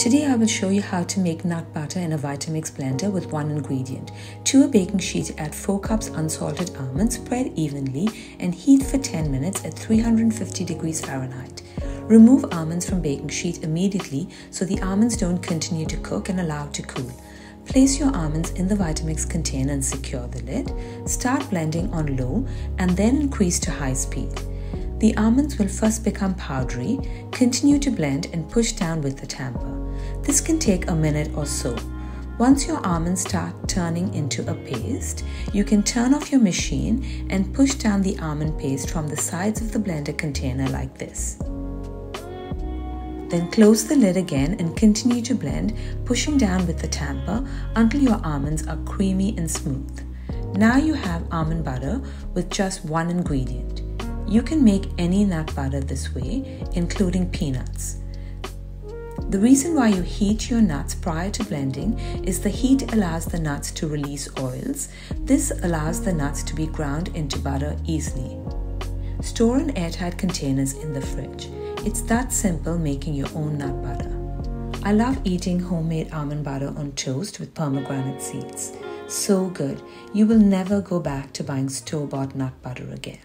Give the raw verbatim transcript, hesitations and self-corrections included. Today I will show you how to make nut butter in a Vitamix blender with one ingredient. To a baking sheet add four cups unsalted almonds, spread evenly and heat for ten minutes at three hundred fifty degrees Fahrenheit. Remove almonds from baking sheet immediately so the almonds don't continue to cook and allow to cool. Place your almonds in the Vitamix container and secure the lid. Start blending on low and then increase to high speed. The almonds will first become powdery. Continue to blend and push down with the tamper. This can take a minute or so. Once your almonds start turning into a paste, you can turn off your machine and push down the almond paste from the sides of the blender container like this. Then close the lid again and continue to blend, pushing down with the tamper until your almonds are creamy and smooth. Now you have almond butter with just one ingredient. You can make any nut butter this way, including peanuts. The reason why you heat your nuts prior to blending is the heat allows the nuts to release oils. This allows the nuts to be ground into butter easily. Store in airtight containers in the fridge. It's that simple making your own nut butter. I love eating homemade almond butter on toast with pomegranate seeds. So good, you will never go back to buying store-bought nut butter again.